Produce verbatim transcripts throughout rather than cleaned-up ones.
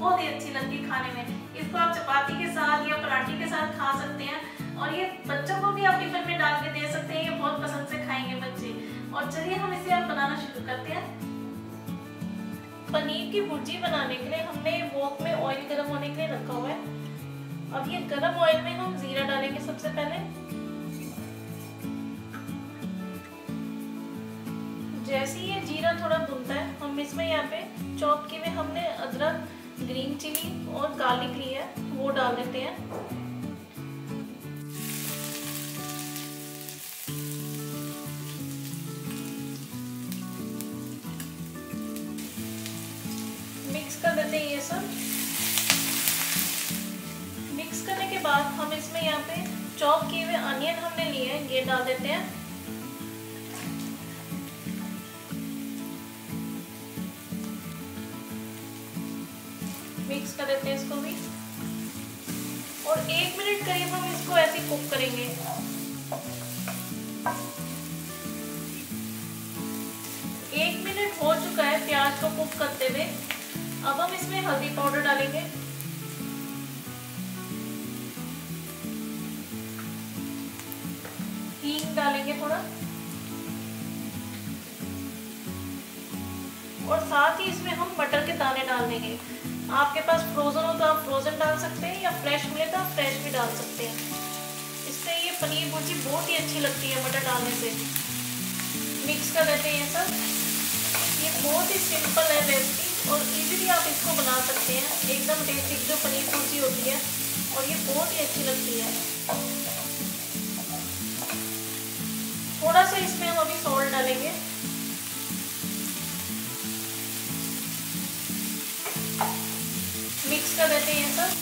बहुत ही अच्छी लगती है खाने में। इसको आप चपाती के साथ या पराठे के साथ खा सकते हैं और ये बच्चों को भी आप टिफिन में डाल के दे सकते हैं, ये बहुत पसंद से खाएंगे बच्चे। और चलिए हम इसे आप बनाना शुरू करते हैं। पनीर की भुर्जी बनाने के लिए हमने वॉक में ऑयल गर्म होने के लिए रखा हुआ है। अब ये गर्म ऑयल में हम जीरा डालेंगे सबसे पहले। जैसे ही ये जीरा थोड़ा भुनता है हम इसमें यहाँ पे चॉप किए हुए हमने अदरक, ग्रीन चिली और गार्लिक ली है वो डाल देते हैं। मिक्स कर देते हैं ये सब। मिक्स करने के बाद हम इसमें यहाँ पे चॉप किए हुए अनियन हमने लिए हैं ये डाल देते हैं। मिक्स कर देते हैं इसको भी और एक मिनट करीब हम इसको ऐसे कुक करेंगे। एक मिनट हो चुका है प्याज को कुक करते हुए। अब हम इसमें हल्दी पाउडर डालेंगे, हींग डालेंगे थोड़ा और साथ ही इसमें हम मटर के दाने डाल देंगे। आपके पास फ्रोजन हो तो आप फ्रोजन डाल सकते हैं या फ्रेश मिले तो आप फ्रेश भी डाल सकते हैं। इससे ये पनीर भुर्जी बहुत ही अच्छी लगती है मटर डालने से। मिक्स कर देते हैं ये सब। ये बहुत ही सिंपल है रेसिपी और इजीली आप इसको बना सकते हैं, एकदम बेसिक जो पनीर भुर्जी होती है और ये बहुत ही अच्छी लगती है। थोड़ा सा इसमें हम अभी सॉल्ट डालेंगे। मिक्स कर देते हैं सब।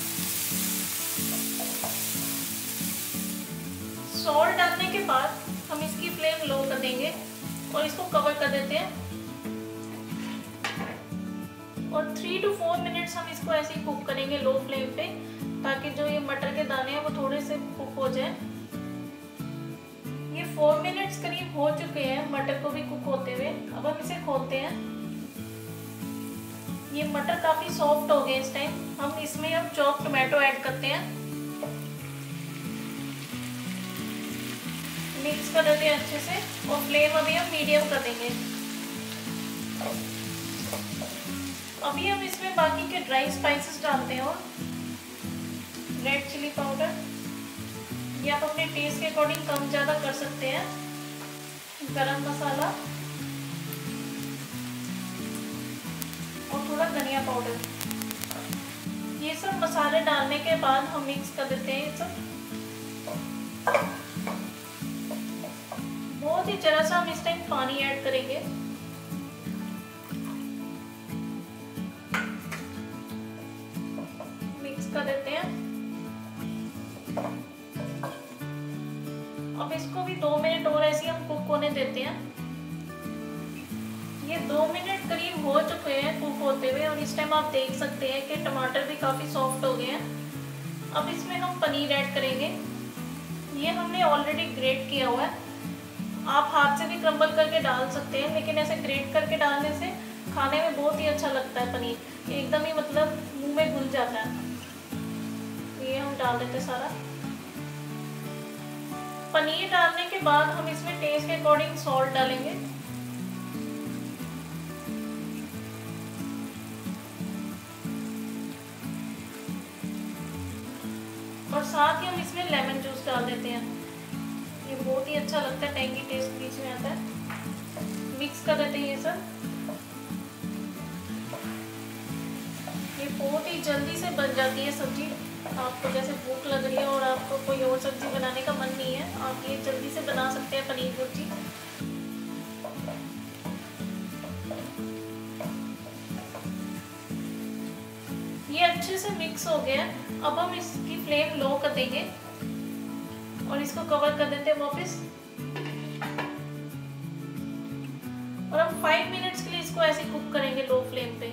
सॉल्ट डालने के बाद हम इसकी फ्लेम लो कर देंगे और इसको कवर कर देते हैं और थ्री टू फोर मिनट्स हम इसको ऐसे ही कुक करेंगे लो फ्लेम पे, ताकि जो ये मटर के दाने हैं वो थोड़े से कुक हो जाए। ये फोर मिनट्स करीब हो चुके हैं मटर को भी कुक होते हुए। अब हम इसे खोलते हैं। ये मटर काफी सॉफ्ट हो गए इस टाइम। हम इसमें अब चॉप टोमेटो ऐड करते हैं। मिक्स कर देते हैं अच्छे से और फ्लेम अभी हम मीडियम कर देंगे। अभी हम इसमें बाकी के ड्राई स्पाइसेस डालते हैं और रेड चिली पाउडर, ये आप अपने टेस्ट के अकॉर्डिंग कम ज़्यादा कर सकते हैं। गरम मसाला और थोड़ा धनिया पाउडर। ये सब मसाले डालने के बाद हम मिक्स कर देते हैं ये सब। बहुत ही जरा सा हम इस टाइम पानी ऐड करेंगे। देते हैं। अब इसको भी दो मिनट और ऐसे हम कुक होने देते हैं। ये दो मिनट करीब हो चुके हैं कुक होते हुए और इस टाइम आप देख सकते हैं कि टमाटर भी काफी सॉफ्ट हो गए हैं। अब इसमें हम पनीर ऐड करेंगे। ये हमने ऑलरेडी ग्रेट किया हुआ है, आप हाथ से भी क्रम्बल करके डाल सकते हैं, लेकिन ऐसे ग्रेट करके डालने से खाने में बहुत ही अच्छा लगता है पनीर, एकदम ही मतलब मुँह में घुल जाता है। ये हम डाल देते सारा पनीर। डालने के बाद हम इसमें टेस्ट के अकॉर्डिंग सॉल्ट डालेंगे। और साथ ही हम इसमें लेमन जूस डाल देते हैं, ये बहुत ही अच्छा लगता है, टैंगी टेस्ट बीच में आता है। मिक्स कर देते हैं ये सब। ये बहुत ही जल्दी से बन जाती है सब्जी। आपको जैसे भूख लग रही है और आपको कोई और सब्जी बनाने का मन नहीं है, आप ये जल्दी से बना सकते हैं पनीर भुर्जी। ये अच्छे से मिक्स हो गया। अब हम इसकी फ्लेम लो कर देंगे और इसको कवर कर देते हैं वापस और हम फाइव मिनट्स के लिए इसको ऐसे कुक करेंगे लो फ्लेम पे।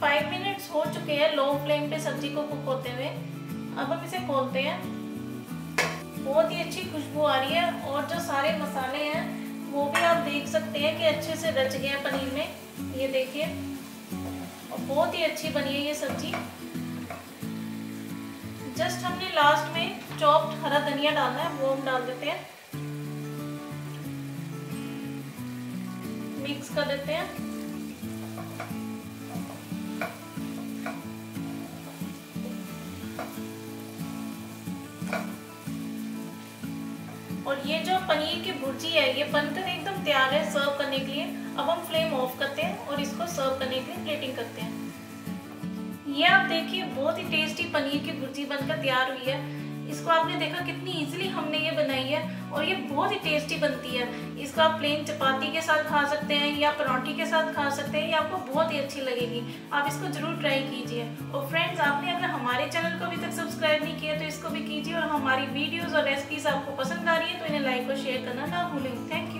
फाइव मिनट्स हो चुके हैं लो फ्लेम पे सब्जी को कुक होते हुए। अब हम इसे खोलते हैं। बहुत ही अच्छी खुशबू आ रही है और जो सारे मसाले हैं वो भी आप देख सकते हैं कि अच्छे से रच गए हैं पनीर में। ये देखिए और बहुत ही अच्छी बनी है ये सब्जी। जस्ट हमने लास्ट में चॉप्ड हरा धनिया डालना है, वो हम डाल देते हैं, मिक्स कर देते हैं। और ये जो पनीर की भुर्जी है ये बनकर एकदम तैयार है सर्व करने के लिए। अब हम फ्लेम ऑफ करते हैं और इसको सर्व करने के लिए प्लेटिंग करते हैं। ये आप देखिए बहुत ही टेस्टी पनीर की भुर्जी बनकर तैयार हुई है। इसको आपने देखा कितनी इजीली हमने ये बनाई है और ये बहुत ही टेस्टी बनती है। इसको आप प्लेन चपाती के साथ खा सकते हैं या परांठी के साथ खा सकते हैं, ये आपको बहुत ही अच्छी लगेगी। आप इसको जरूर ट्राई कीजिए। और फ्रेंड्स, आपने अगर हमारे चैनल को अभी तक सब्सक्राइब नहीं किया तो इसको भी कीजिए। और हमारी वीडियोज़ और रेसिपीज़ आपको पसंद आ रही है तो इन्हें लाइक और शेयर करना ना भूलें। Thank you.